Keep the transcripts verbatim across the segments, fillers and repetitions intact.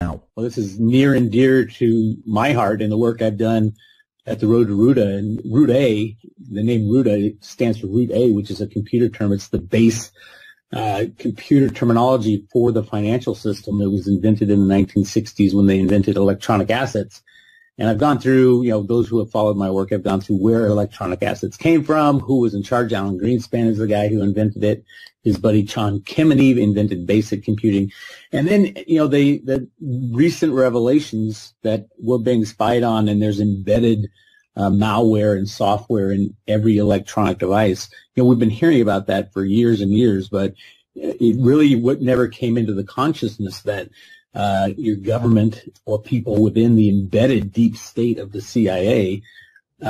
now. Well, this is near and dear to my heart and the work I've done at the Road to RUDA. And RUDA, the name RUDA stands for Root A, which is a computer term. It's the base uh, computer terminology for the financial system. It was invented in the nineteen sixties when they invented electronic assets. And I've gone through, you know, those who have followed my work, I've gone through where electronic assets came from, who was in charge. Alan Greenspan is the guy who invented it. His buddy John Kemeny invented basic computing. And then, you know, the, the recent revelations that we're being spied on, and there's embedded uh, malware and software in every electronic device. You know, we've been hearing about that for years and years, but it really what never came into the consciousness that Uh, your government or people within the embedded deep state of the C I A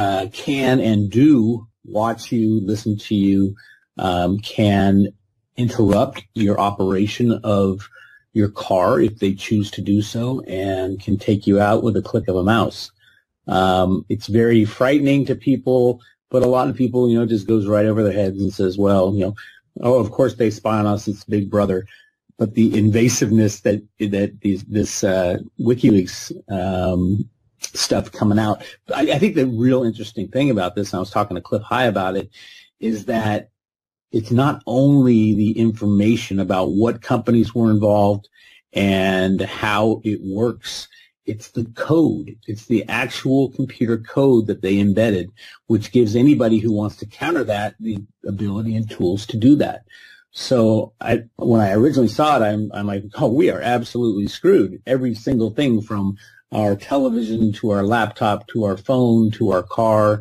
uh, can and do watch you, listen to you, um, can interrupt your operation of your car if they choose to do so, and can take you out with a click of a mouse. Um, it's very frightening to people, but a lot of people, you know, just goes right over their heads and says, well, you know, oh, of course they spy on us, it's Big Brother. But the invasiveness that that these, this uh, WikiLeaks um, stuff coming out, I, I think the real interesting thing about this, and I was talking to Cliff High about it, is that it's not only the information about what companies were involved and how it works. It's the code. It's the actual computer code that they embedded, which gives anybody who wants to counter that the ability and tools to do that. So I, when I originally saw it, I'm, I'm like, oh, we are absolutely screwed. Every single thing from our television to our laptop to our phone to our car,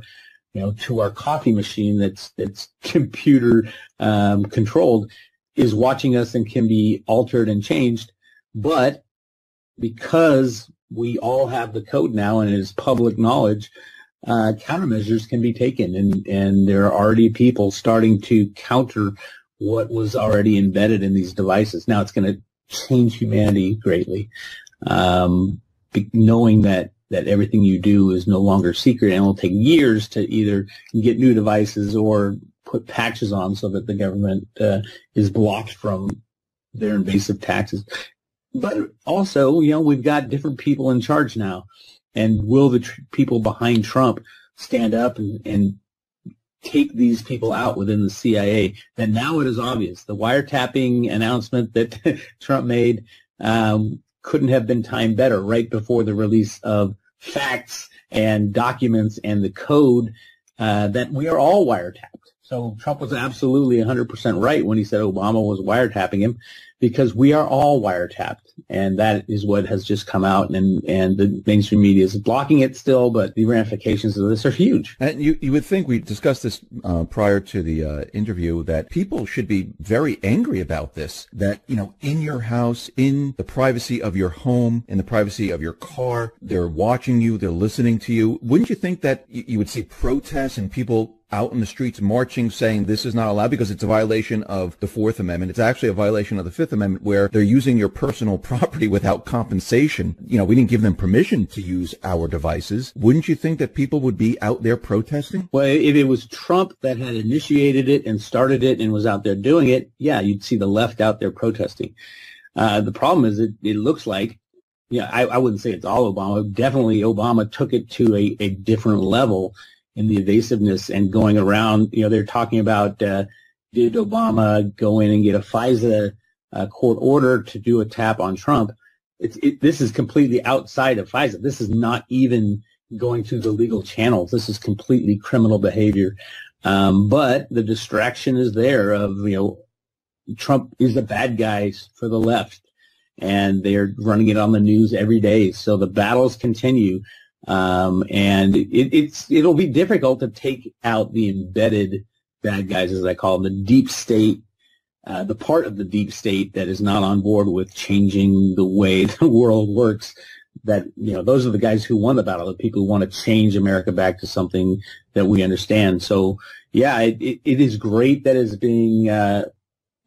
you know, to our coffee machine that's that's computer um, controlled is watching us and can be altered and changed. But because we all have the code now and it is public knowledge, uh, countermeasures can be taken, and and there are already people starting to counter what was already embedded in these devices. Now it's going to change humanity greatly, um, knowing that, that everything you do is no longer secret, and it will take years to either get new devices or put patches on so that the government uh, is blocked from their invasive taxes. But also, you know, we've got different people in charge now. And will the tr people behind Trump stand up and, and take these people out within the C I A? That now it is obvious. The wiretapping announcement that Trump made um, couldn't have been timed better, right before the release of facts and documents and the code uh, that we are all wiretapped. So Trump was absolutely one hundred percent right when he said Obama was wiretapping him, because we are all wiretapped, and that is what has just come out, and, and the mainstream media is blocking it still, but the ramifications of this are huge. And you, you would think, we discussed this uh, prior to the uh, interview, that people should be very angry about this, that, you know, in your house, in the privacy of your home, in the privacy of your car, they're watching you, they're listening to you. Wouldn't you think that you, you would see protests and people out in the streets marching, saying this is not allowed because it's a violation of the Fourth Amendment? It's actually a violation of the Fifth Amendment, where they're using your personal property without compensation. You know, we didn't give them permission to use our devices. Wouldn't you think that people would be out there protesting? Well, if it was Trump that had initiated it and started it and was out there doing it, yeah, you'd see the left out there protesting. Uh, the problem is it, it looks like, yeah, I, I wouldn't say it's all Obama. Definitely Obama took it to a, a different level in the evasiveness and going around. You know, they're talking about uh, did Obama go in and get a FISA uh, court order to do a tap on Trump? It's, it, this is completely outside of FISA. This is not even going through the legal channels. This is completely criminal behavior. Um, but the distraction is there of, you know, Trump is the bad guys for the left, and they're running it on the news every day. So the battles continue. Um, and it, it's, it'll be difficult to take out the embedded bad guys, as I call them, the deep state, uh, the part of the deep state that is not on board with changing the way the world works. That, you know, those are the guys who won the battle, the people who want to change America back to something that we understand. So yeah, it, it, it is great that it's being, uh,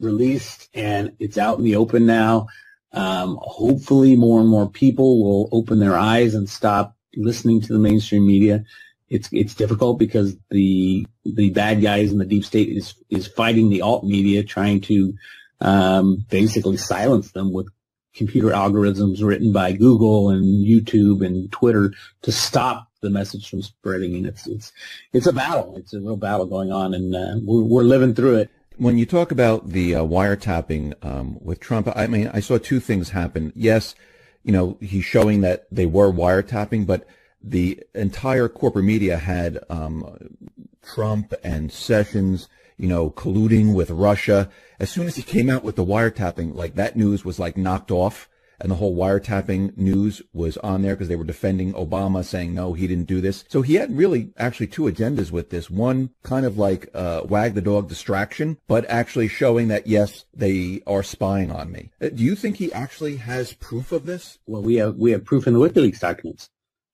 released and it's out in the open now. Um, hopefully more and more people will open their eyes and stop listening to the mainstream media. It's it's difficult because the the bad guys in the deep state is is fighting the alt media, trying to um, basically silence them with computer algorithms written by Google and YouTube and Twitter to stop the message from spreading. And it's it's it's a battle. It's a real battle going on, and uh, we're, we're living through it. When you talk about the uh, wiretapping um, with Trump, I mean, I saw two things happen. Yes, you know, he's showing that they were wiretapping, but the entire corporate media had um, Trump and Sessions, you know, colluding with Russia. As soon as he came out with the wiretapping, like that news was like knocked off, and the whole wiretapping news was on there because they were defending Obama, saying, no, he didn't do this. So he had really actually two agendas with this. One, kind of like uh, wag the dog distraction, but actually showing that, yes, they are spying on me. Do you think he actually has proof of this? Well, we have, we have proof in the WikiLeaks documents.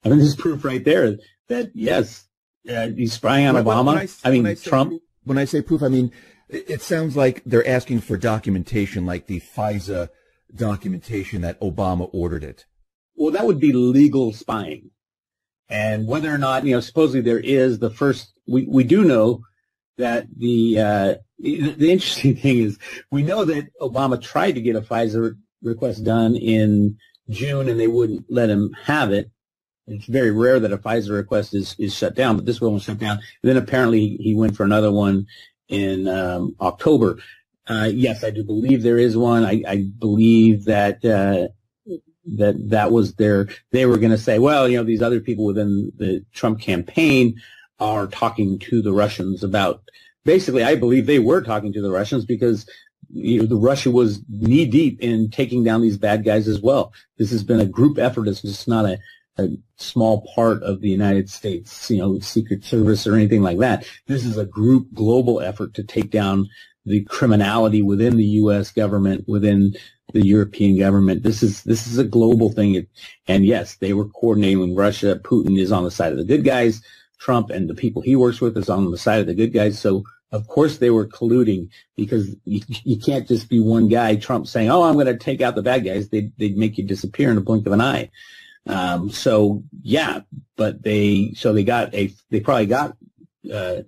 I mean, there's proof right there that, yes, uh, he's spying on when, Obama. When I, I mean, I Trump. Proof, when I say proof, I mean, it sounds like they're asking for documentation like the FISA documentation that Obama ordered it. Well, that would be legal spying. And whether or not, you know, supposedly there is the first, we, we do know that the, uh, the interesting thing is we know that Obama tried to get a FISA request done in June and they wouldn't let him have it. It's very rare that a FISA request is, is shut down, but this one was shut down. And then apparently he went for another one in um, October. Uh, yes, I do believe there is one. I, I believe that uh, that that was their. They were going to say, well, you know, these other people within the Trump campaign are talking to the Russians about. Basically, I believe they were talking to the Russians because you know, the Russia was knee deep in taking down these bad guys as well. This has been a group effort. It's just not a, a small part of the United States, you know, Secret Service or anything like that. This is a group global effort to take down the criminality within the U S government, within the European government. This is this is a global thing, and yes, they were coordinating with Russia. Putin is on the side of the good guys. Trump and the people he works with is on the side of the good guys. So of course they were colluding because you, you can't just be one guy. Trump saying, "Oh, I'm going to take out the bad guys." They they'd make you disappear in a blink of an eye. Um, so yeah, but they so they got a they probably got uh,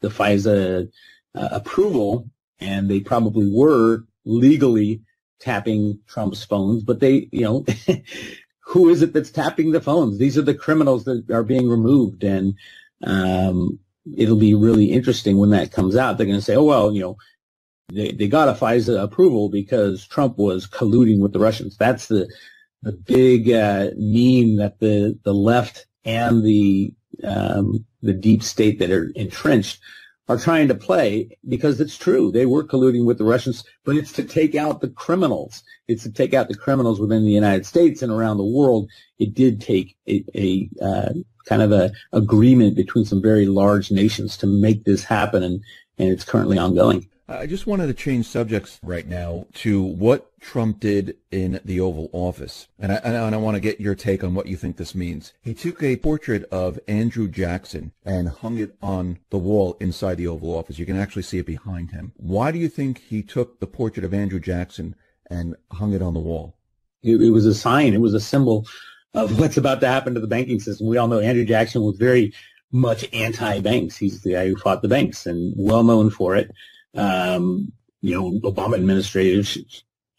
the FISA uh, approval. And they probably were legally tapping Trump's phones, but they, you know, who is it that's tapping the phones? These are the criminals that are being removed, and um, it'll be really interesting when that comes out. They're going to say, oh, well, you know, they, they got a FISA approval because Trump was colluding with the Russians. That's the the big uh, meme that the, the left and the um, the deep state that are entrenched are trying to play, because it's true. They were colluding with the Russians, but it's to take out the criminals. It's to take out the criminals within the United States and around the world. It did take a, a uh, kind of a agreement between some very large nations to make this happen, and, and it's currently ongoing. I just wanted to change subjects right now to what Trump did in the Oval Office. And I, and I want to get your take on what you think this means. He took a portrait of Andrew Jackson and hung it on the wall inside the Oval Office. You can actually see it behind him. Why do you think he took the portrait of Andrew Jackson and hung it on the wall? It, it was a sign. It was a symbol of what's about to happen to the banking system. We all know Andrew Jackson was very much anti-banks. He's the guy who fought the banks and well known for it. Um, you know, Obama administration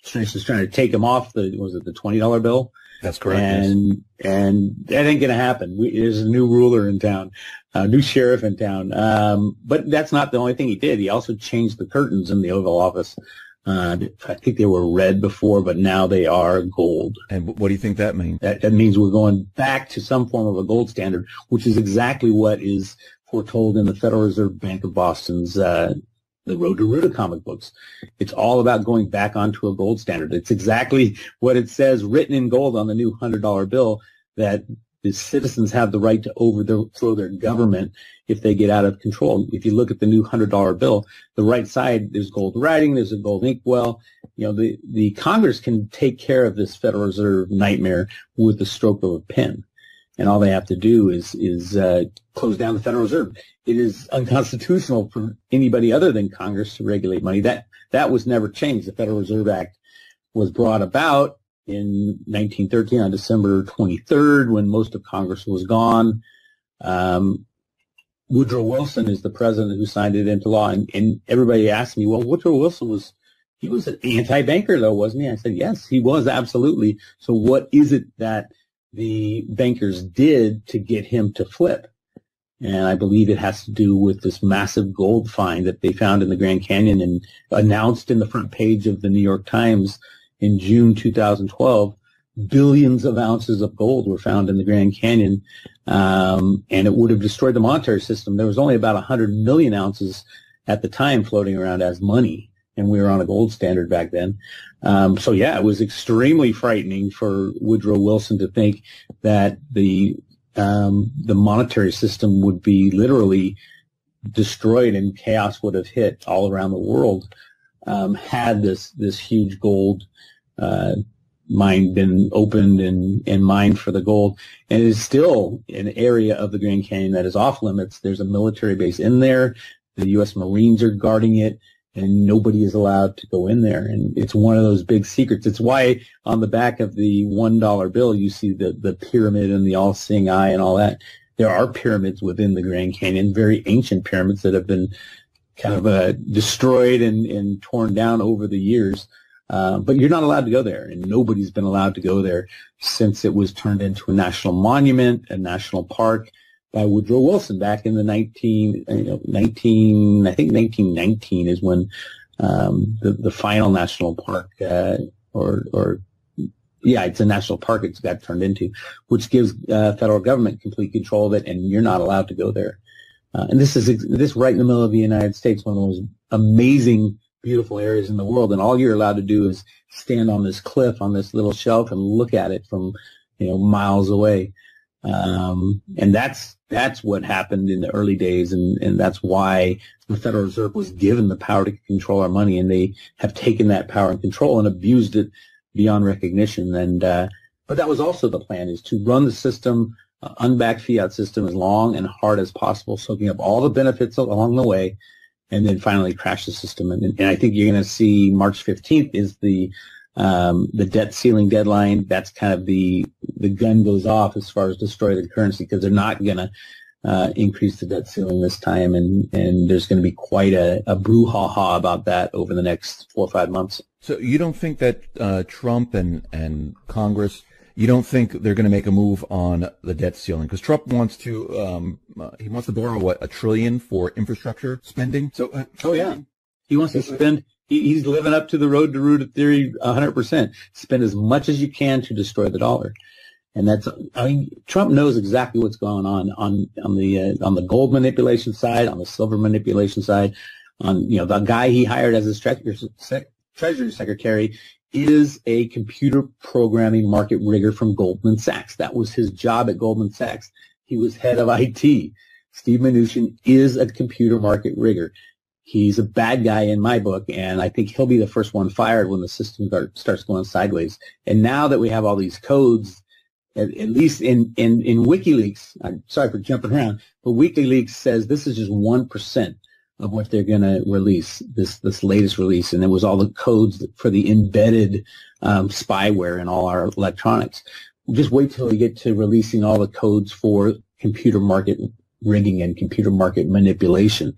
is trying to take him off the, was it the twenty dollar bill? That's correct. And, yes. And that ain't going to happen. We, there's a new ruler in town, a new sheriff in town. Um, but that's not the only thing he did. He also changed the curtains in the Oval Office. Uh, I think they were red before, but now they are gold. And what do you think that means? That, that means we're going back to some form of a gold standard, which is exactly what is foretold in the Federal Reserve Bank of Boston's, uh, The Road to Ruta comic books. It's all about going back onto a gold standard. It's exactly what it says written in gold on the new one hundred dollar bill, that the citizens have the right to overthrow their government if they get out of control. If you look at the new one hundred dollar bill, the right side, there's gold writing, there's a gold inkwell. You know, the, the Congress can take care of this Federal Reserve nightmare with the stroke of a pen. And all they have to do is is uh, close down the Federal Reserve. It is unconstitutional for anybody other than Congress to regulate money. That that was never changed. The Federal Reserve Act was brought about in nineteen thirteen on December twenty-third, when most of Congress was gone. Um, Woodrow Wilson is the president who signed it into law. And, and everybody asked me, well, Woodrow Wilson was He was an anti-banker, though, wasn't he? I said, yes, he was, absolutely. So what is it that the bankers did to get him to flip? And I believe it has to do with this massive gold find that they found in the Grand Canyon and announced in the front page of the New York Times in June two thousand twelve. Billions of ounces of gold were found in the Grand Canyon, um, and it would have destroyed the monetary system. There was only about one hundred million ounces at the time floating around as money, and we were on a gold standard back then. Um, so, yeah, it was extremely frightening for Woodrow Wilson to think that the um, the monetary system would be literally destroyed and chaos would have hit all around the world um, had this, this huge gold uh, mine been opened and, and mined for the gold. And it is still an area of the Grand Canyon that is off limits. There's a military base in there. The U S Marines are guarding it, and nobody is allowed to go in there. And it's one of those big secrets. It's why on the back of the one dollar bill you see the, the pyramid and the all-seeing eye and all that. There are pyramids within the Grand Canyon, very ancient pyramids that have been kind of uh, destroyed and, and torn down over the years. Uh, but you're not allowed to go there, and nobody's been allowed to go there since it was turned into a national monument, a national park by Woodrow Wilson back in the nineteen, you know, nineteen, I think nineteen nineteen is when um, the, the final national park, uh, or, or yeah, it's a national park it's got turned into, which gives uh, federal government complete control of it, and you're not allowed to go there. Uh, and this is this right in the middle of the United States, one of the most amazing, beautiful areas in the world, and all you're allowed to do is stand on this cliff, on this little shelf, and look at it from, you know, miles away. Um, and that's that's what happened in the early days, and, and that's why the Federal Reserve was given the power to control our money, and they have taken that power and control and abused it beyond recognition. And uh, but that was also the plan, is to run the system, uh, unbacked fiat system, as long and hard as possible, soaking up all the benefits along the way, and then finally crash the system. And, and I think you're going to see March fifteenth is the um, the debt ceiling deadline. That's kind of the the gun goes off as far as destroy the currency, because they're not going to uh, increase the debt ceiling this time. And, and there's going to be quite a, a brouhaha about that over the next four or five months. So you don't think that uh, Trump and, and Congress, you don't think they're going to make a move on the debt ceiling, because Trump wants to um, uh, he wants to borrow what, a trillion for infrastructure spending. So, uh, oh yeah, he wants to spend. He, he's living up to the road to Rooted theory, one hundred percent. Spend as much as you can to destroy the dollar, and that's. I mean, Trump knows exactly what's going on on on the uh, on the gold manipulation side, on the silver manipulation side, on, you know, the guy he hired as his tre sec Treasury Secretary is a computer programming market rigger from Goldman Sachs. That was his job at Goldman Sachs. He was head of I T. Steve Mnuchin is a computer market rigger. He's a bad guy in my book, and I think he'll be the first one fired when the system starts going sideways. And now that we have all these codes, at, at least in, in, in WikiLeaks, I'm sorry for jumping around, but WikiLeaks says this is just one percent. Of what they're going to release, this this latest release, and it was all the codes for the embedded um, spyware in all our electronics. Just wait till we get to releasing all the codes for computer market rigging and computer market manipulation.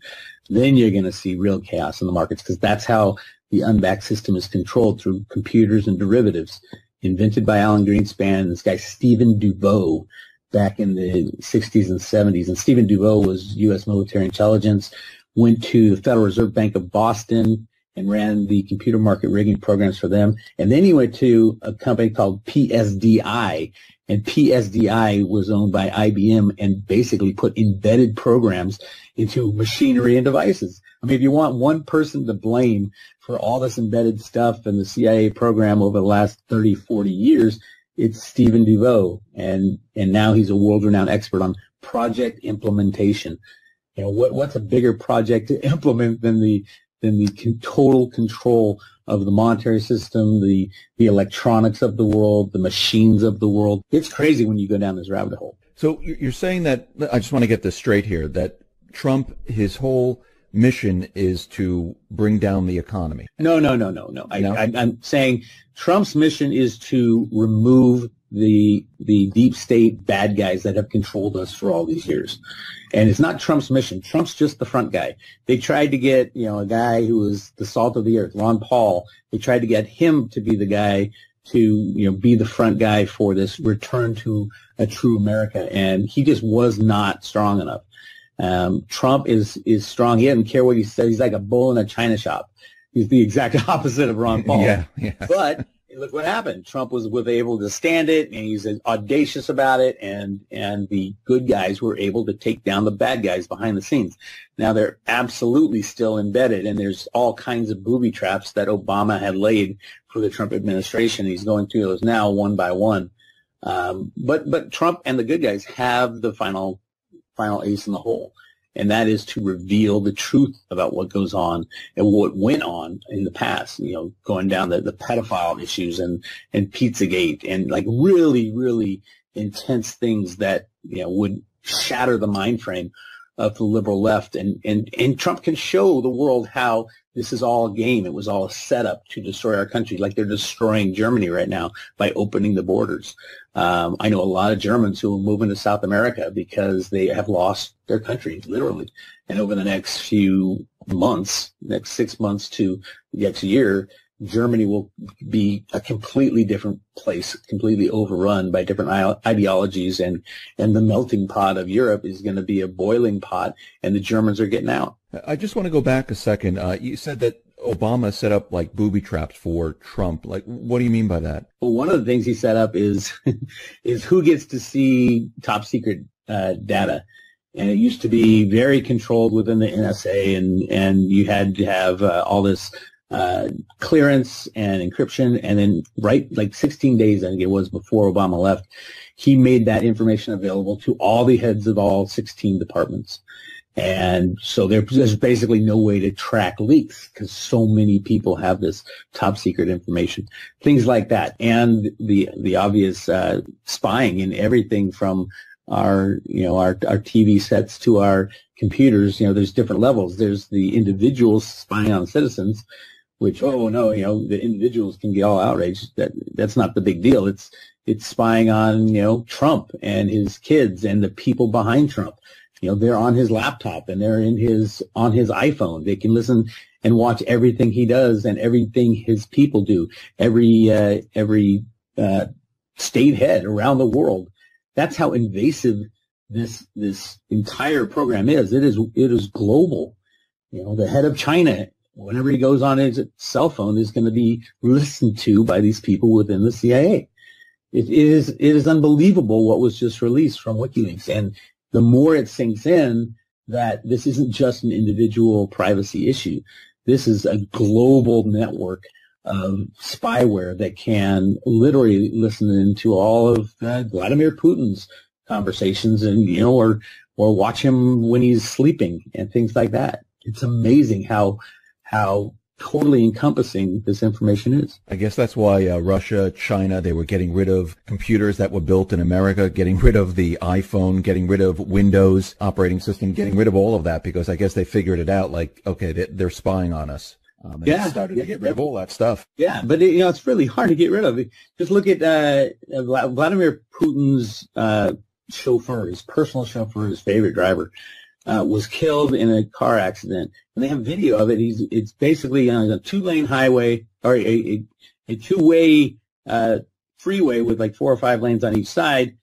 Then you're going to see real chaos in the markets, because that's how the unbacked system is controlled, through computers and derivatives invented by Alan Greenspan. This guy Stephen Dubois, back in the sixties and seventies, and Stephen Dubois was U S military intelligence. Went to the Federal Reserve Bank of Boston and ran the computer market rigging programs for them. And then he went to a company called P S D I, and P S D I was owned by I B M and basically put embedded programs into machinery and devices. I mean, if you want one person to blame for all this embedded stuff and the C I A program over the last thirty, forty years, it's Stephen Dubois. And, and now he's a world-renowned expert on project implementation. You know, what, what's a bigger project to implement than the than the con total control of the monetary system, the the electronics of the world, the machines of the world? It's crazy when you go down this rabbit hole. So you're saying that, I just want to get this straight here, that Trump, his whole mission is to bring down the economy. No, no, no, no, no. I, no? I, I'm saying Trump's mission is to remove the the the deep state bad guys that have controlled us for all these years. And it's not Trump's mission. Trump's just the front guy. They tried to get, you know, a guy who was the salt of the earth, Ron Paul. They tried to get him to be the guy to, you know, be the front guy for this return to a true America. And he just was not strong enough. Um, Trump is, is strong. He doesn't care what he says. He's like a bull in a china shop. He's the exact opposite of Ron Paul. Yeah, yeah. But look what happened. Trump was, was able to stand it, and he's audacious about it, and, and the good guys were able to take down the bad guys behind the scenes. Now they're absolutely still embedded, and there's all kinds of booby traps that Obama had laid for the Trump administration. He's going through those now one by one. Um, but, but Trump and the good guys have the final, final ace in the hole. And that is to reveal the truth about what goes on and what went on in the past, you know, going down the, the pedophile issues and, and Pizzagate and like really, really intense things that, you know, would shatter the mind frame of the liberal left. And, and, and Trump can show the world how this is all a game. It was all a setup to destroy our country, like they're destroying Germany right now by opening the borders. Um, I know a lot of Germans who are moving to South America because they have lost their country, literally. And over the next few months, next six months to the next year, Germany will be a completely different place, completely overrun by different ideologies. And, and the melting pot of Europe is going to be a boiling pot, and the Germans are getting out. I just want to go back a second. Uh, you said that Obama set up like booby traps for Trump. Like, what do you mean by that? Well, one of the things he set up is is who gets to see top secret uh, data, and it used to be very controlled within the N S A, and and you had to have uh, all this uh, clearance and encryption, and then right like sixteen days, I think it was, before Obama left, he made that information available to all the heads of all sixteen departments. And so there's basically no way to track leaks because so many people have this top secret information, things like that. And the, the obvious, uh, spying in everything from our, you know, our, our T V sets to our computers. You know, there's different levels. There's the individuals spying on citizens, which, oh no, you know, the individuals can be all outraged. That, that's not the big deal. It's, it's spying on, you know, Trump and his kids and the people behind Trump. You know, they're on his laptop and they're in his, on his iPhone. They can listen and watch everything he does and everything his people do, every, uh, every, uh, state head around the world. That's how invasive this, this entire program is. It is, it is global. You know, the head of China, whenever he goes on his cell phone, is going to be listened to by these people within the C I A. It is, it is unbelievable what was just released from WikiLeaks. And the more it sinks in that this isn't just an individual privacy issue. This is a global network of spyware that can literally listen into all of uh, Vladimir Putin's conversations and, you know, or, or watch him when he's sleeping and things like that. It's amazing how, how totally encompassing this information is. I guess that's why uh, Russia, China, they were getting rid of computers that were built in America, getting rid of the iPhone, getting rid of Windows operating system, getting rid of all of that, because I guess they figured it out, like, okay, they're spying on us. Um, and yeah, they started yeah, to get rid of all that stuff. Yeah, but it, you know, it's really hard to get rid of. Just look at uh, Vladimir Putin's uh, chauffeur, his personal chauffeur, his favorite driver. Uh, was killed in a car accident, and they have video of it. He's, it's basically on a two-lane highway, or a, a, a two-way uh, freeway with like four or five lanes on each side,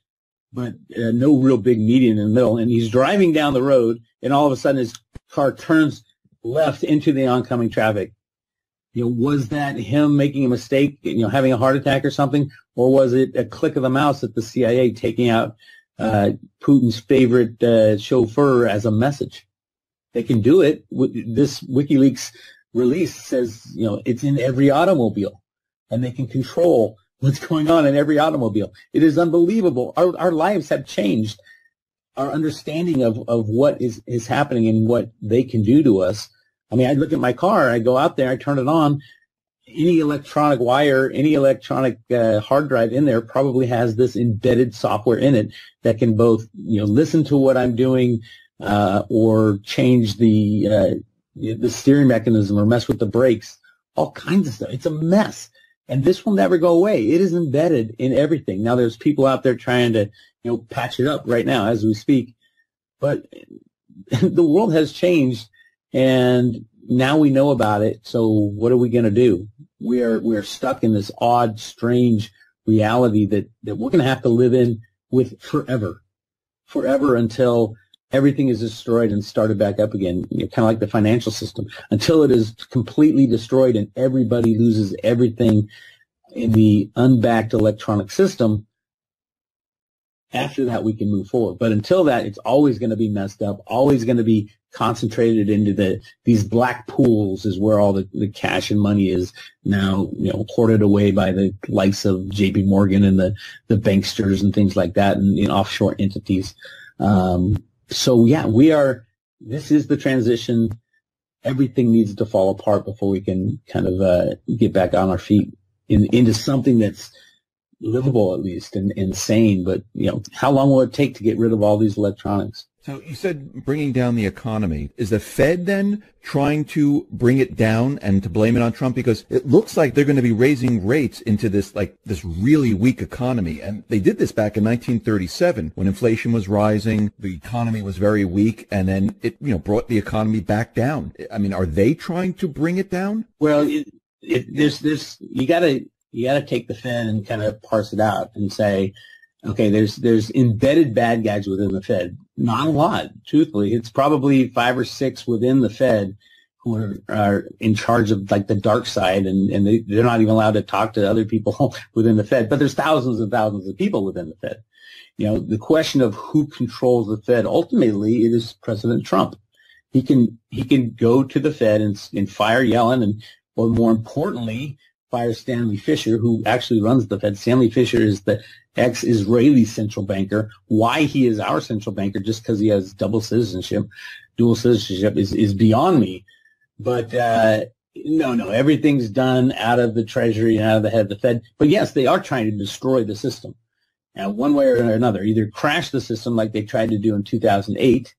but uh, no real big median in the middle. And he's driving down the road, and all of a sudden his car turns left into the oncoming traffic. You know, was that him making a mistake, you know, having a heart attack or something, or was it a click of the mouse at the C I A taking out Uh, Putin's favorite uh, chauffeur as a message? They can do it. This WikiLeaks release says, you know, it's in every automobile, and they can control what's going on in every automobile. It is unbelievable. Our, our lives have changed. Our understanding of, of what is, is happening and what they can do to us. I mean, I look at my car, I go out there, I turn it on. Any electronic wire, any electronic uh, hard drive in there probably has this embedded software in it that can both, you know, listen to what I'm doing uh, or change the uh, the steering mechanism or mess with the brakes, all kinds of stuff. It's a mess. And this will never go away. It is embedded in everything. Now, there's people out there trying to, you know, patch it up right now as we speak. But the world has changed, and now we know about it. So what are we going to do? We are we are stuck in this odd, strange reality that that we're going to have to live in with forever, forever until everything is destroyed and started back up again, you know, kind of like the financial system, until it is completely destroyed and everybody loses everything in the unbacked electronic system. After that, we can move forward. But until that, it's always going to be messed up, always going to be concentrated into the these black pools is where all the, the cash and money is now, you know, hoarded away by the likes of J P Morgan and the, the banksters and things like that, and, and offshore entities. Um, so, yeah, we are – this is the transition. Everything needs to fall apart before we can kind of uh, get back on our feet in, into something that's livable at least and, and sane. But, you know, how long will it take to get rid of all these electronics? So you said bringing down the economy. Is the Fed then trying to bring it down and to blame it on Trump? Because it looks like they're going to be raising rates into this, like, this really weak economy. And they did this back in nineteen thirty-seven when inflation was rising, the economy was very weak, and then it, you know, brought the economy back down. I mean, are they trying to bring it down? Well, it, it, there's this, you got to, you got to take the Fed and kind of parse it out and say, okay, there's there's embedded bad guys within the Fed. Not a lot, truthfully. It's probably five or six within the Fed who are, are in charge of, like, the dark side, and, and they, they're not even allowed to talk to other people within the Fed. But there's thousands and thousands of people within the Fed. You know, the question of who controls the Fed, ultimately, it is President Trump. He can he can go to the Fed and, and fire Yellen, and or more importantly, fire Stanley Fischer, who actually runs the Fed. Stanley Fischer is the ex-Israeli central banker. Why he is our central banker, just because he has double citizenship, dual citizenship, is, is beyond me. But uh, no, no, everything's done out of the Treasury and out of the head of the Fed. But yes, they are trying to destroy the system, now, one way or another. Either crash the system like they tried to do in two thousand eight,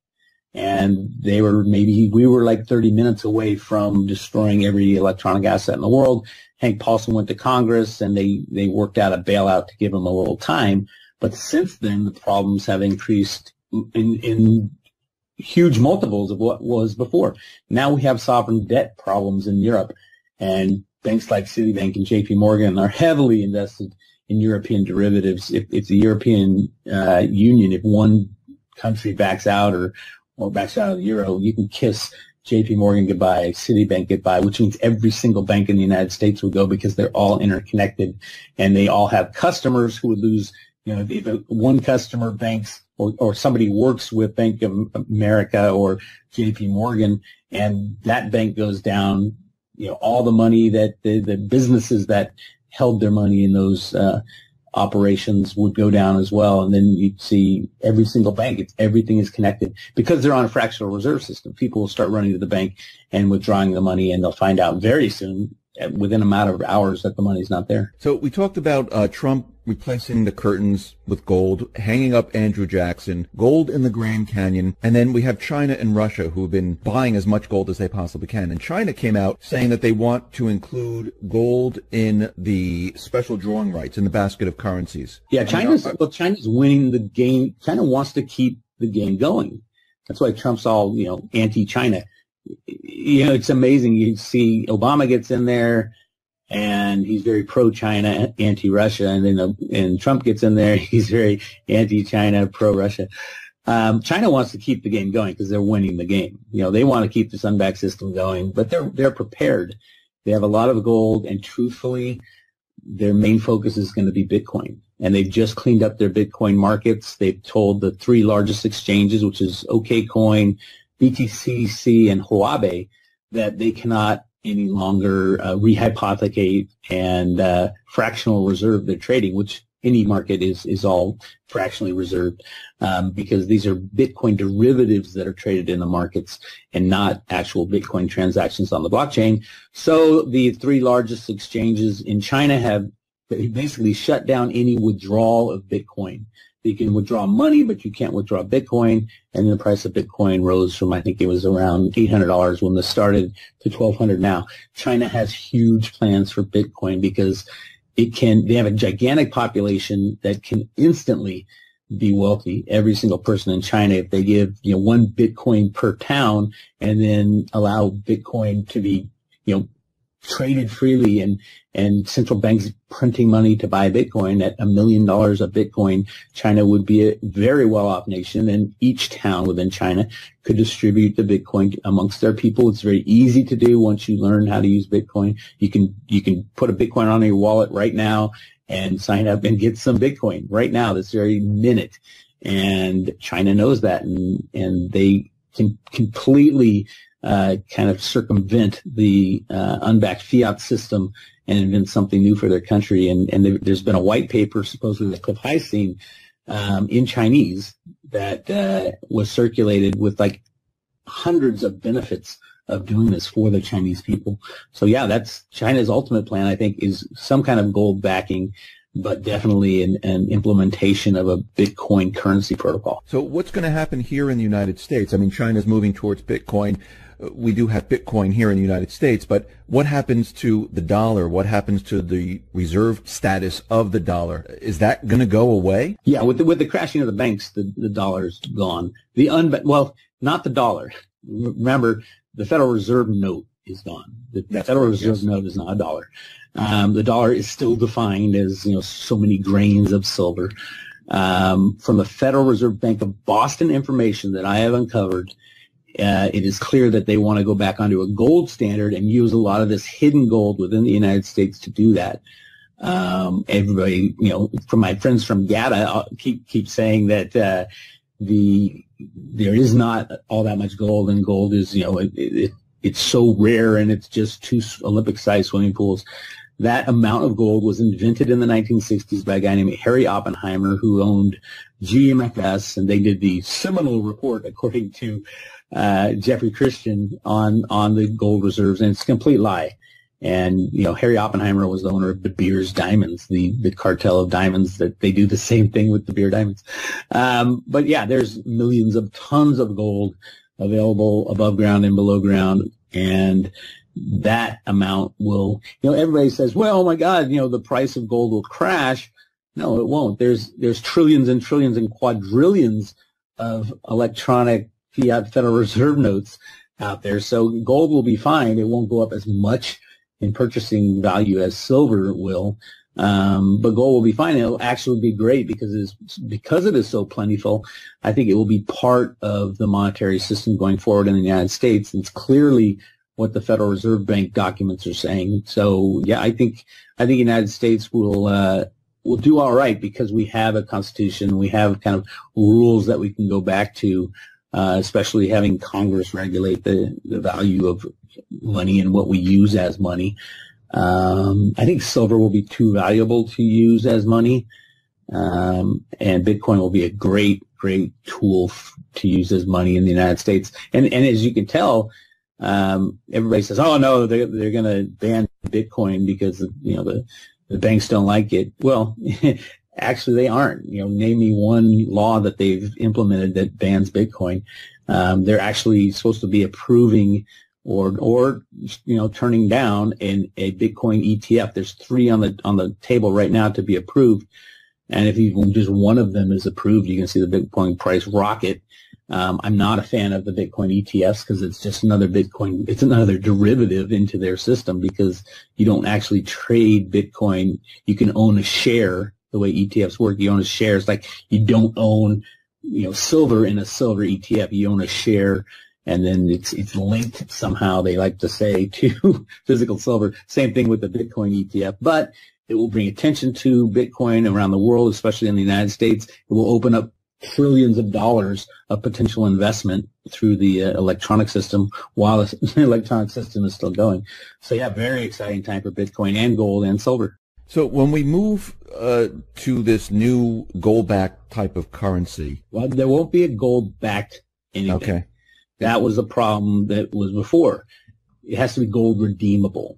and they were maybe we were like thirty minutes away from destroying every electronic asset in the world. Hank Paulson went to Congress, and they, they worked out a bailout to give him a little time. But since then, the problems have increased in, in huge multiples of what was before. Now we have sovereign debt problems in Europe, and banks like Citibank and J P Morgan are heavily invested in European derivatives. If, if the European uh, Union, if one country backs out or, or backs out of the euro, you can kiss J P Morgan goodbye, Citibank goodbye, which means every single bank in the United States would go, because they're all interconnected, and they all have customers who would lose. You know, if one customer banks or, or somebody works with Bank of America or J P Morgan, and that bank goes down, you know, all the money that the, the businesses that held their money in those uh, operations would go down as well. And then you'd see every single bank, it's, everything is connected, because they're on a fractional reserve system. People will start running to the bank and withdrawing the money, and they'll find out very soon, within a matter of hours, that the money's not there. So we talked about uh, Trump replacing the curtains with gold, hanging up Andrew Jackson, gold in the Grand Canyon, and then we have China and Russia, who have been buying as much gold as they possibly can. And China came out saying that they want to include gold in the special drawing rights, in the basket of currencies. Yeah, China's, well, China's winning the game. China wants to keep the game going. That's why Trump's all, you know, anti-China. You know, it's amazing. You see Obama gets in there, and he's very pro-China, anti-Russia. And then and Trump gets in there, he's very anti-China, pro-Russia. Um, China wants to keep the game going because they're winning the game. You know, they want to keep the sunback system going, but they're they're prepared. They have a lot of gold, and truthfully, their main focus is going to be Bitcoin. And they've just cleaned up their Bitcoin markets. They've told the three largest exchanges, which is OKCoin, B T C C, and Huabei, that they cannot any longer uh, rehypothecate and uh, fractional reserve their trading, which any market is is all fractionally reserved, um, because these are Bitcoin derivatives that are traded in the markets and not actual Bitcoin transactions on the blockchain. So the three largest exchanges in China have basically shut down any withdrawal of Bitcoin. You can withdraw money, but you can't withdraw Bitcoin. And the price of Bitcoin rose from, I think it was around eight hundred dollars when this started to twelve hundred dollars now. China has huge plans for Bitcoin because it can, they have a gigantic population that can instantly be wealthy. Every single person in China, if they give, you know, one Bitcoin per town and then allow Bitcoin to be, you know, traded freely, and and central banks printing money to buy Bitcoin at a million dollars of Bitcoin, China would be a very well-off nation, and each town within China could distribute the Bitcoin amongst their people. It's very easy to do once you learn how to use Bitcoin. You can you can put a Bitcoin on your wallet right now and sign up and get some Bitcoin right now, this very minute. And China knows that, and and they can completely Uh, kind of circumvent the uh, unbacked fiat system and invent something new for their country. And, and there's been a white paper, supposedly that Cliff High seen, um, in Chinese that uh, was circulated with like hundreds of benefits of doing this for the Chinese people. So yeah, that's China's ultimate plan, I think, is some kind of gold backing, but definitely an, an implementation of a Bitcoin currency protocol. So what's going to happen here in the United States? I mean, China's moving towards Bitcoin. We do have Bitcoin here in the United States, but what happens to the dollar? What happens to the reserve status of the dollar? Is that going to go away? Yeah, with the, with the crashing of the banks, the, the dollar's gone. The unba- well, not the dollar. Remember, the Federal Reserve note is gone. The That's Federal correct, Reserve yes. note is not a dollar. Um, the dollar is still defined as, you know, so many grains of silver. Um, from the Federal Reserve Bank of Boston information that I have uncovered, Uh, it is clear that they want to go back onto a gold standard and use a lot of this hidden gold within the United States to do that. Um, everybody, you know, from my friends from GATA keep keep saying that uh, the there is not all that much gold, and gold is, you know, it, it, it's so rare, and it's just two Olympic-sized swimming pools. That amount of gold was invented in the nineteen sixties by a guy named Harry Oppenheimer, who owned G M F S, and they did the seminal report, according to uh, Jeffrey Christian, on on the gold reserves, and it's a complete lie. And, you know, Harry Oppenheimer was the owner of De Beers Diamonds, the, the cartel of diamonds that they do the same thing with De Beers Diamonds. Um, but yeah, there's millions of tons of gold available above ground and below ground, and that amount will, you know, everybody says, well, oh my God, you know, the price of gold will crash. No, it won't. There's, there's trillions and trillions and quadrillions of electronic fiat Federal Reserve notes out there. So gold will be fine. It won't go up as much in purchasing value as silver will. Um, but gold will be fine. It'll actually be great because it's, because it is so plentiful. I think it will be part of the monetary system going forward in the United States. It's clearly what the Federal Reserve Bank documents are saying. So yeah, I think I think the United States will uh, will do all right because we have a constitution, we have kind of rules that we can go back to, uh, especially having Congress regulate the, the value of money and what we use as money. Um, I think silver will be too valuable to use as money, um, and Bitcoin will be a great, great tool f- to use as money in the United States. And and as you can tell, Um, everybody says, oh no, they're, they're going to ban Bitcoin because, you know, the, the banks don't like it. Well, actually they aren't. You know, name me one law that they've implemented that bans Bitcoin. Um, they're actually supposed to be approving or, or, you know, turning down in a Bitcoin E T F. There's three on the, on the table right now to be approved. And if even just one of them is approved, you can see the Bitcoin price rocket. Um, I'm not a fan of the Bitcoin E T Fs because it's just another Bitcoin. It's another derivative into their system because you don't actually trade Bitcoin. You can own a share. The way E T Fs work, you own a share. It's like you don't own, you know, silver in a silver E T F. You own a share, and then it's it's linked somehow. They like to say to physical silver. Same thing with the Bitcoin E T F, but it will bring attention to Bitcoin around the world, especially in the United States. It will open up trillions of dollars of potential investment through the uh, electronic system while the electronic system is still going. So yeah, very exciting time for Bitcoin and gold and silver. So when we move uh, to this new gold-backed type of currency, well, there won't be a gold-backed anything. Okay, that was the problem that was before. It has to be gold redeemable.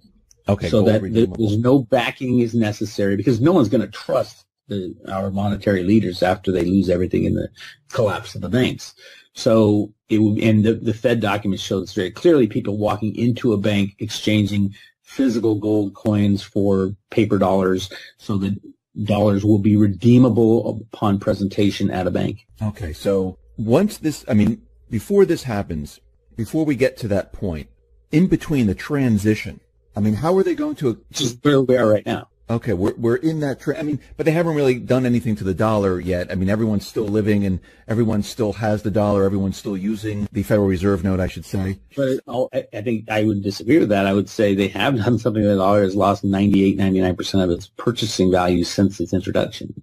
Okay, so that redeemable. There's no backing is necessary because no one's going to trust the, our monetary leaders after they lose everything in the collapse of the banks. So it would, and the, the Fed documents show this very clearly, people walking into a bank exchanging physical gold coins for paper dollars so that dollars will be redeemable upon presentation at a bank. Okay, so once this, I mean, before this happens, before we get to that point, in between the transition, I mean, how are they going to... Just where we are right now. Okay, we're, we're in that... Tra I mean, but they haven't really done anything to the dollar yet. I mean, everyone's still living and everyone still has the dollar. Everyone's still using the Federal Reserve note, I should say. But I'll, I think I would disagree with that. I would say they have done something. The dollar has lost ninety-eight, ninety-nine percent of its purchasing value since its introduction.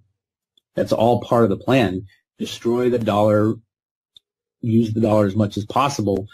That's all part of the plan. Destroy the dollar, use the dollar as much as possible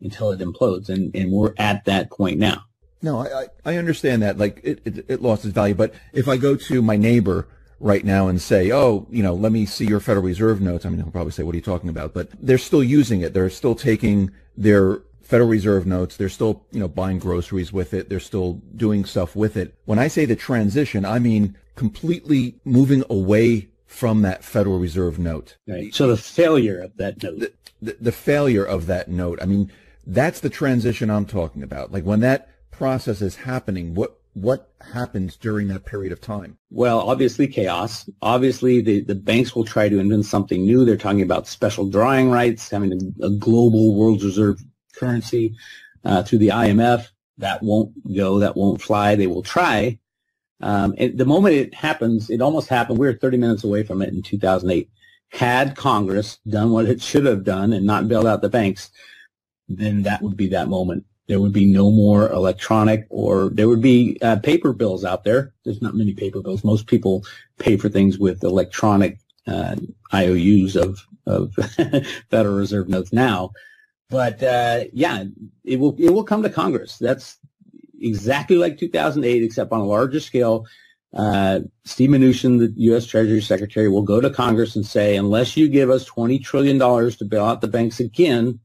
until it implodes, and, and we're at that point now. No, I, I understand that. Like, it, it, it lost its value. But if I go to my neighbor right now and say, oh, you know, let me see your Federal Reserve notes, I mean, he'll probably say, what are you talking about? But they're still using it. They're still taking their Federal Reserve notes. They're still, you know, buying groceries with it. They're still doing stuff with it. When I say the transition, I mean completely moving away from that Federal Reserve note. Right. So the failure of that note. The, the, the failure of that note. I mean, that's the transition I'm talking about. Like, when that process is happening, what what happens during that period of time? Well, obviously chaos. Obviously the, the banks will try to invent something new. They're talking about special drawing rights, having a, a global world reserve currency uh, through the I M F. That won't go. That won't fly. They will try. Um, and the moment it happens, it almost happened. We were thirty minutes away from it in two thousand eight. Had Congress done what it should have done and not bailed out the banks, then that would be that moment. There would be no more electronic, or there would be uh, paper bills out there. There's not many paper bills. Most people pay for things with electronic uh, I O Us of, of Federal Reserve notes now. But uh, yeah, it will it will come to Congress. That's exactly like two thousand eight, except on a larger scale. Uh, Steve Mnuchin, the U S Treasury Secretary, will go to Congress and say, unless you give us twenty trillion dollars to bail out the banks again,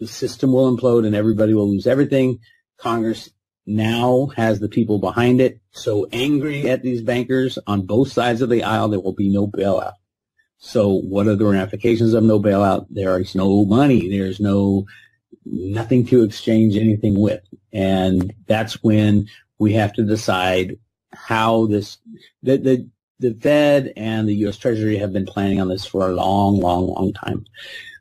the system will implode and everybody will lose everything. Congress now has the people behind it so angry at these bankers on both sides of the aisle, there will be no bailout. So what are the ramifications of no bailout? There is no money. There's no nothing to exchange anything with. And that's when we have to decide how this the, the, the Fed and the U S Treasury have been planning on this for a long, long, long time.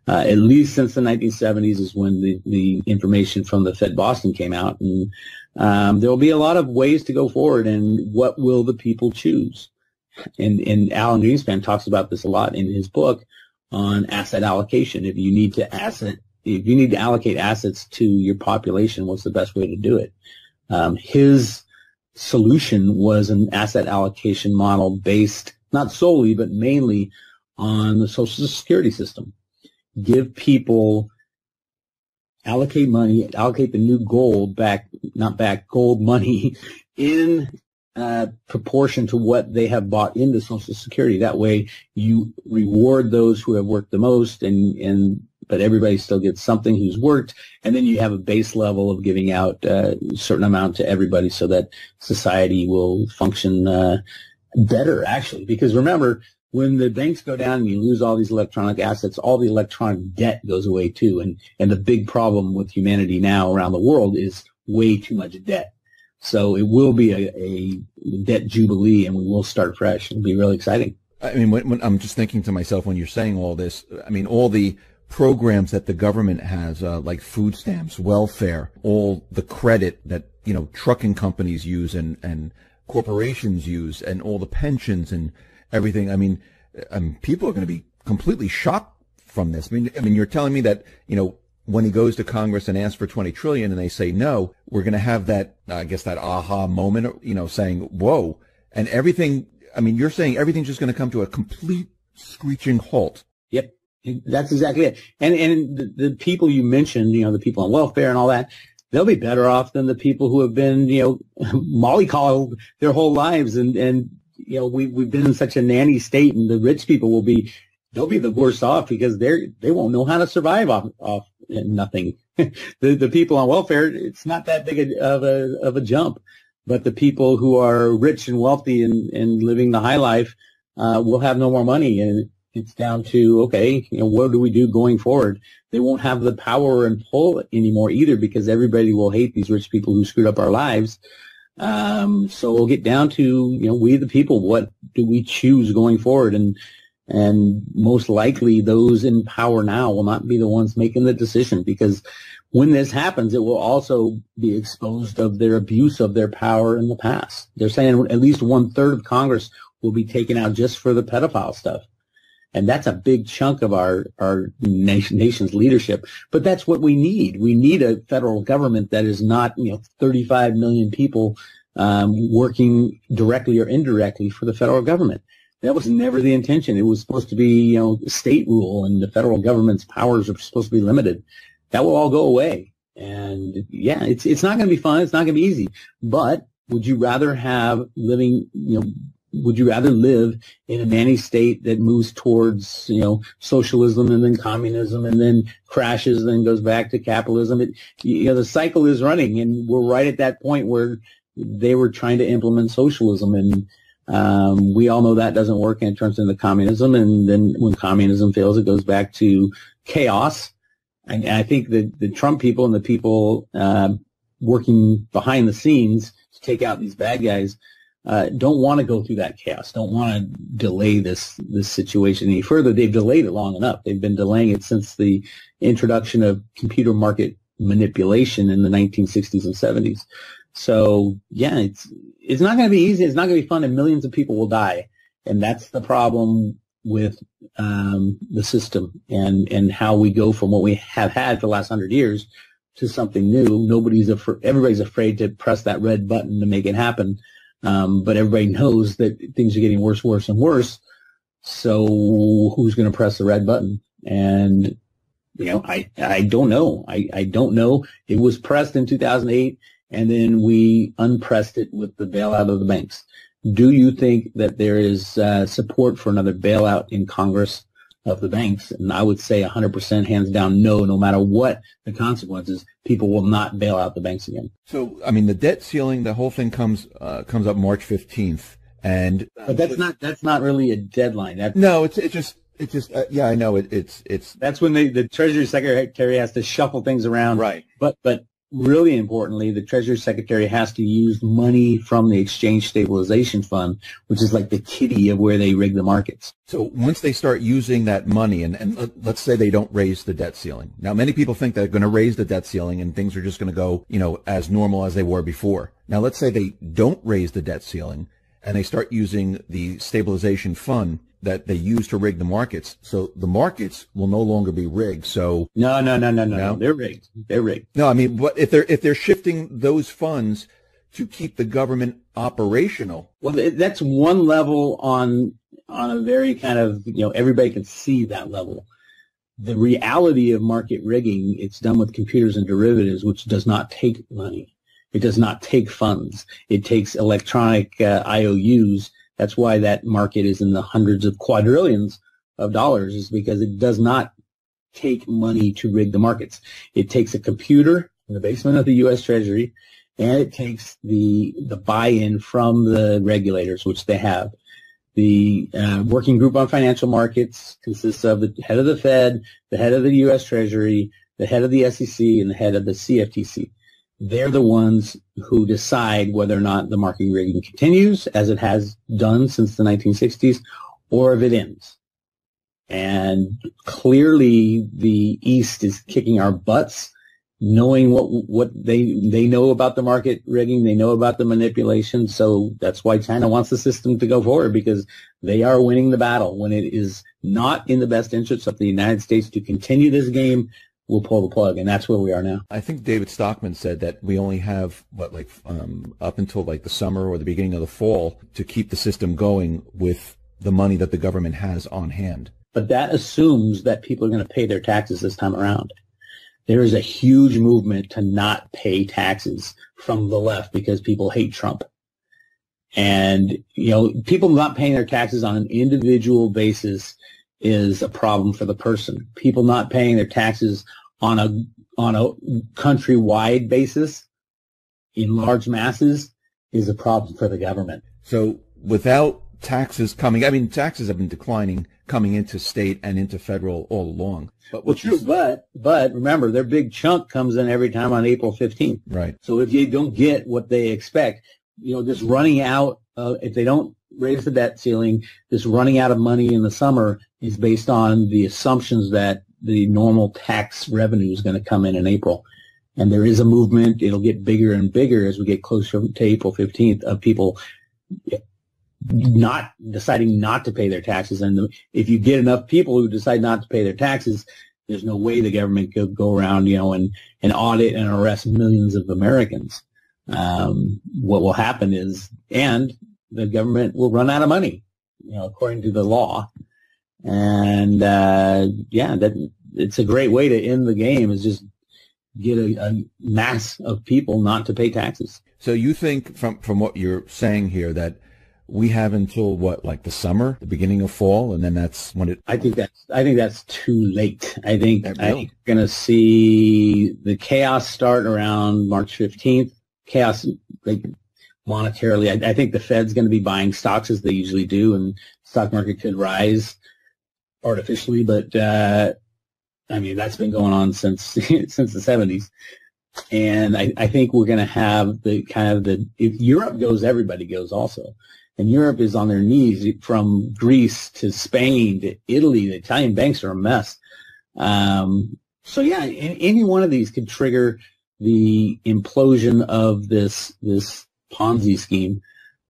Uh, at least since the nineteen seventies is when the, the information from the Fed Boston came out. And um, there will be a lot of ways to go forward, and what will the people choose? And, and Alan Greenspan talks about this a lot in his book on asset allocation. If you need to asset, if you need to allocate assets to your population, what's the best way to do it? Um, his solution was an asset allocation model based not solely but mainly on the Social Security system. Give people, allocate money, allocate the new gold back, not back, gold money in uh, proportion to what they have bought into Social Security. That way you reward those who have worked the most, and, and but everybody still gets something who's worked, and then you have a base level of giving out uh, a certain amount to everybody so that society will function uh, better, actually. Because remember, when the banks go down and you lose all these electronic assets, all the electronic debt goes away too. And, and the big problem with humanity now around the world is way too much debt. So it will be a, a debt jubilee, and we will start fresh. It'll be really exciting. I mean, when, when I'm just thinking to myself when you're saying all this, I mean, all the programs that the government has, uh, like food stamps, welfare, all the credit that, you know, trucking companies use and, and corporations use, and all the pensions and everything. I mean, I mean, people are going to be completely shocked from this. I mean, I mean, you're telling me that, you know, when he goes to Congress and asks for twenty trillion and they say no, we're going to have that, I guess, that aha moment, you know, saying, whoa, and everything. I mean, you're saying everything's just going to come to a complete screeching halt. Yep. That's exactly it. And, and the, the people you mentioned, you know, the people on welfare and all that, they'll be better off than the people who have been, you know, mollycoddled their whole lives and, and, you know, we, we've been in such a nanny state, and the rich people will be, they'll be the worst off because they're, they won't know how to survive off, off nothing. the, the people on welfare, it's not that big of a, of a jump, but the people who are rich and wealthy and, and living the high life, uh, we'll have no more money, and it's down to, okay, you know, what do we do going forward? They won't have the power and pull anymore either, because everybody will hate these rich people who screwed up our lives. Um, so we'll get down to, you know, we the people, what do we choose going forward? And and most likely those in power now will not be the ones making the decision, because when this happens, it will also be exposed of their abuse of their power in the past. They're saying at least one-third of Congress will be taken out just for the pedophile stuff. And that's a big chunk of our, our nation, nation's leadership. But that's what we need. We need a federal government that is not, you know, thirty-five million people um, working directly or indirectly for the federal government. That was never the intention. It was supposed to be, you know, state rule, and the federal government's powers are supposed to be limited. That will all go away. And, yeah, it's it's not going to be fun. It's not going to be easy. But would you rather have living, you know, would you rather live in a nanny state that moves towards, you know, socialism and then communism and then crashes and then goes back to capitalism? It, you know, the cycle is running, and we're right at that point where they were trying to implement socialism, and um, we all know that doesn't work, and it turns into communism, and then when communism fails, it goes back to chaos. And I think that the Trump people and the people uh, working behind the scenes to take out these bad guys uh, don't want to go through that chaos, don't want to delay this this situation any further. They've delayed it long enough. They've been delaying it since the introduction of computer market manipulation in the nineteen sixties and seventies. So, yeah, it's it's not going to be easy. It's not going to be fun, and millions of people will die. And that's the problem with um, the system and, and how we go from what we have had for the last hundred years to something new. Nobody's af- everybody's afraid to press that red button to make it happen. Um, but everybody knows that things are getting worse, worse, and worse. So who's going to press the red button? And, you know, I, I don't know. I, I don't know. It was pressed in two thousand eight, and then we unpressed it with the bailout of the banks. Do you think that there is uh, support for another bailout in Congress of the banks? And I would say one hundred percent hands down no, no matter what the consequences, people will not bail out the banks again. So, I mean, the debt ceiling, the whole thing comes uh, comes up March fifteenth. And uh, but that's but, not that's not really a deadline. That's, no, it's it's just it's just uh, yeah, I know it, it's it's that's when the, the Treasury Secretary has to shuffle things around. Right. But but. Really importantly, the Treasury Secretary has to use money from the Exchange Stabilization Fund, which is like the kitty of where they rig the markets. So once they start using that money, and, and let's say they don't raise the debt ceiling. Now, many people think they're going to raise the debt ceiling and things are just going to go, you know, as normal as they were before. Now, let's say they don't raise the debt ceiling and they start using the stabilization fund that they use to rig the markets. So the markets will no longer be rigged. So no, no, no, no, no, no. They're rigged. They're rigged. No, I mean, but if they're if they're shifting those funds to keep the government operational. Well, that's one level on on a very kind of, you know, everybody can see that level. The reality of market rigging, it's done with computers and derivatives, which does not take money. It does not take funds. It takes electronic uh, I O Us. That's why that market is in the hundreds of quadrillions of dollars, is because it does not take money to rig the markets. It takes a computer in the basement of the U S Treasury, and it takes the the buy-in from the regulators, which they have. The uh, Working Group on Financial Markets consists of the head of the Fed, the head of the U S Treasury, the head of the S E C, and the head of the C F T C. They're the ones who decide whether or not the market rigging continues, as it has done since the nineteen sixties, or if it ends. And clearly the East is kicking our butts, knowing what what they they know about the market rigging, they know about the manipulation. So that's why China wants the system to go forward, because they are winning the battle. When it is not in the best interest of the United States to continue this game, we'll pull the plug, and that's where we are now. I think David Stockman said that we only have, what, like um, up until like the summer or the beginning of the fall to keep the system going with the money that the government has on hand. But that assumes that people are going to pay their taxes this time around. There is a huge movement to not pay taxes from the left because people hate Trump. And, you know, people not paying their taxes on an individual basis is a problem for the person. People not paying their taxes on a on a countrywide basis in large masses is a problem for the government. So without taxes coming, I mean, taxes have been declining coming into state and into federal all along. But well, true, but, but remember, their big chunk comes in every time on April fifteenth. Right. So if they don't get what they expect, you know, just running out, uh, if they don't raise the debt ceiling, this running out of money in the summer is based on the assumptions that the normal tax revenue is going to come in in April. And there is a movement, it'll get bigger and bigger as we get closer to April fifteenth, of people not deciding not to pay their taxes. And if you get enough people who decide not to pay their taxes, there's no way the government could go around, you know, and, and audit and arrest millions of Americans. Um, what will happen is, and the government will run out of money, you know, according to the law. And, uh, yeah, that it's a great way to end the game, is just get a, a mass of people not to pay taxes. So you think from, from what you're saying here that we have until what, like the summer, the beginning of fall, and then that's when it... I think that's, I think that's too late. I think we're going to see the chaos start around March fifteenth. Chaos, like monetarily, I, I think the Fed's going to be buying stocks as they usually do, and stock market could rise artificially, but, uh, I mean, that's been going on since since the seventies, and I, I think we're going to have the kind of the if Europe goes, everybody goes also, and Europe is on their knees from Greece to Spain to Italy. The Italian banks are a mess. Um, so yeah, and any one of these could trigger the implosion of this this Ponzi scheme.